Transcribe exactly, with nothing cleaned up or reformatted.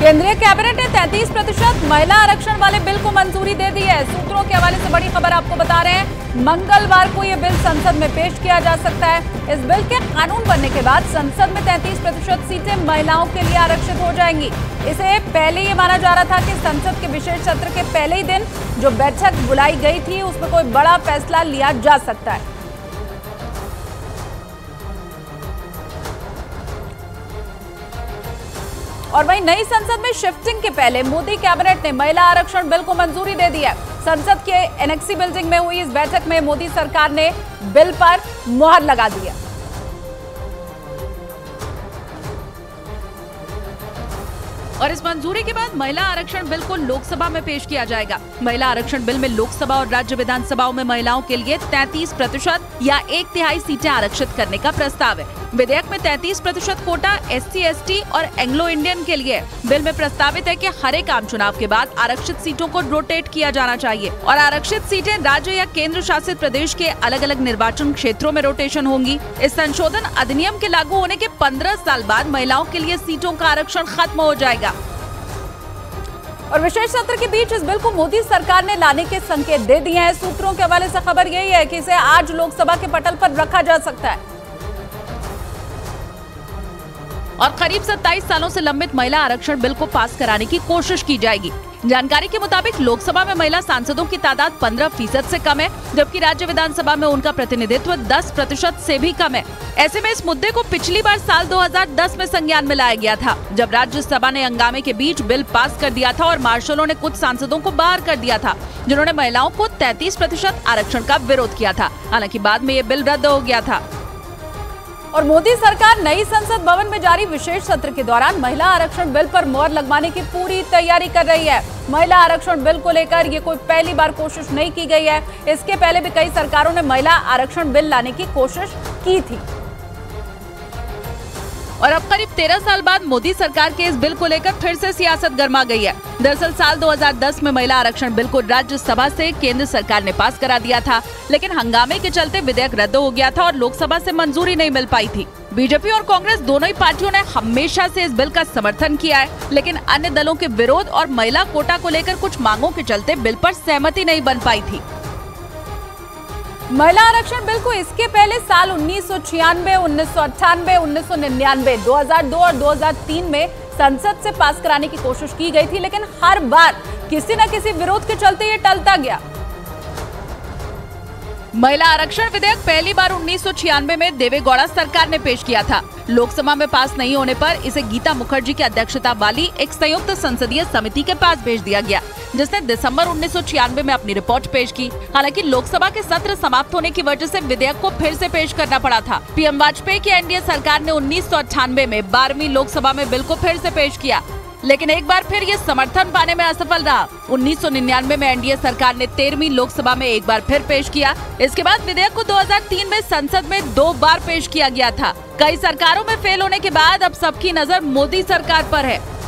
केंद्रीय कैबिनेट ने तैंतीस प्रतिशत महिला आरक्षण वाले बिल को मंजूरी दे दी है। सूत्रों के हवाले से बड़ी खबर आपको बता रहे हैं, मंगलवार को यह बिल संसद में पेश किया जा सकता है। इस बिल के कानून बनने के बाद संसद में तैंतीस प्रतिशत सीटें महिलाओं के लिए आरक्षित हो जाएंगी। इसे पहले ये माना जा रहा था कि संसद के विशेष सत्र के पहले ही दिन जो बैठक बुलाई गई थी उसमें कोई बड़ा फैसला लिया जा सकता है। और वहीं नई संसद में शिफ्टिंग के पहले मोदी कैबिनेट ने महिला आरक्षण बिल को मंजूरी दे दी है। संसद के एनेक्सी बिल्डिंग में हुई इस बैठक में मोदी सरकार ने बिल पर मुहर लगा दी है। और इस मंजूरी के बाद महिला आरक्षण बिल को लोकसभा में पेश किया जाएगा। महिला आरक्षण बिल में लोकसभा और राज्य विधानसभाओं में महिलाओं के लिए तैंतीस प्रतिशत या एक तिहाई सीटें आरक्षित करने का प्रस्ताव है। विधेयक में तैंतीस प्रतिशत कोटा एससी, एसटी और एंग्लो इंडियन के लिए। बिल में प्रस्तावित है कि हर एक आम चुनाव के बाद आरक्षित सीटों को रोटेट किया जाना चाहिए और आरक्षित सीटें राज्य या केंद्र शासित प्रदेश के अलग अलग निर्वाचन क्षेत्रों में रोटेशन होंगी। इस संशोधन अधिनियम के लागू होने के पंद्रह साल बाद महिलाओं के लिए सीटों का आरक्षण खत्म हो जाएगा। और विशेष सत्र के बीच इस बिल को मोदी सरकार ने लाने के संकेत दे दिए हैं। सूत्रों के हवाले से खबर यही है कि इसे आज लोकसभा के पटल पर रखा जा सकता है। और करीब सत्ताईस सालों से लंबित महिला आरक्षण बिल को पास कराने की कोशिश की जाएगी। जानकारी के मुताबिक लोकसभा में महिला सांसदों की तादाद पंद्रह फीसद से कम है, जबकि राज्य विधानसभा में उनका प्रतिनिधित्व दस प्रतिशत से भी कम है। ऐसे में इस मुद्दे को पिछली बार साल दो हज़ार दस में संज्ञान में लाया गया था, जब राज्यसभा ने हंगामे के बीच बिल पास कर दिया था और मार्शलों ने कुछ सांसदों को बाहर कर दिया था जिन्होंने महिलाओं को तैंतीस प्रतिशत आरक्षण का विरोध किया था। हालांकि बाद में ये बिल रद्द हो गया था। और मोदी सरकार नई संसद भवन में जारी विशेष सत्र के दौरान महिला आरक्षण बिल पर मोहर लगवाने की पूरी तैयारी कर रही है। महिला आरक्षण बिल को लेकर ये कोई पहली बार कोशिश नहीं की गई है। इसके पहले भी कई सरकारों ने महिला आरक्षण बिल लाने की कोशिश की थी। और अब करीब तेरह साल बाद मोदी सरकार के इस बिल को लेकर फिर से सियासत गर्मा गई है। दरअसल साल दो हज़ार दस में महिला आरक्षण बिल को राज्यसभा से केंद्र सरकार ने पास करा दिया था, लेकिन हंगामे के चलते विधेयक रद्द हो गया था और लोकसभा से मंजूरी नहीं मिल पाई थी। बीजेपी और कांग्रेस दोनों ही पार्टियों ने हमेशा से इस बिल का समर्थन किया है, लेकिन अन्य दलों के विरोध और महिला कोटा को लेकर कुछ मांगों के चलते बिल पर सहमति नहीं बन पाई थी। महिला आरक्षण बिल को इसके पहले साल उन्नीस सौ छियानवे, उन्नीस सौ अट्ठानवे, उन्नीस सौ निन्यानवे, दो हज़ार दो और दो हज़ार तीन में संसद से पास कराने की कोशिश की गई थी, लेकिन हर बार किसी न किसी विरोध के चलते ये टलता गया। महिला आरक्षण विधेयक पहली बार उन्नीस सौ छियानवे में देवेगौड़ा सरकार ने पेश किया था। लोकसभा में पास नहीं होने पर इसे गीता मुखर्जी की अध्यक्षता वाली एक संयुक्त संसदीय समिति के पास भेज दिया गया, जिसने दिसंबर उन्नीस सौ छियानवे में अपनी रिपोर्ट पेश की। हालांकि लोकसभा के सत्र समाप्त होने की वजह से विधेयक को फिर से पेश करना पड़ा था। पीएम वाजपेयी की एनडीए सरकार ने उन्नीस सौ अट्ठानवे में बारहवीं लोकसभा में बिल को फिर से पेश किया, लेकिन एक बार फिर ये समर्थन पाने में असफल रहा। उन्नीस सौ निन्यानवे में एनडीए सरकार ने तेरहवीं लोकसभा में एक बार फिर पेश किया। इसके बाद विधेयक को दो हज़ार तीन में संसद में दो बार पेश किया गया था। कई सरकारों में फेल होने के बाद अब सबकी नजर मोदी सरकार पर है।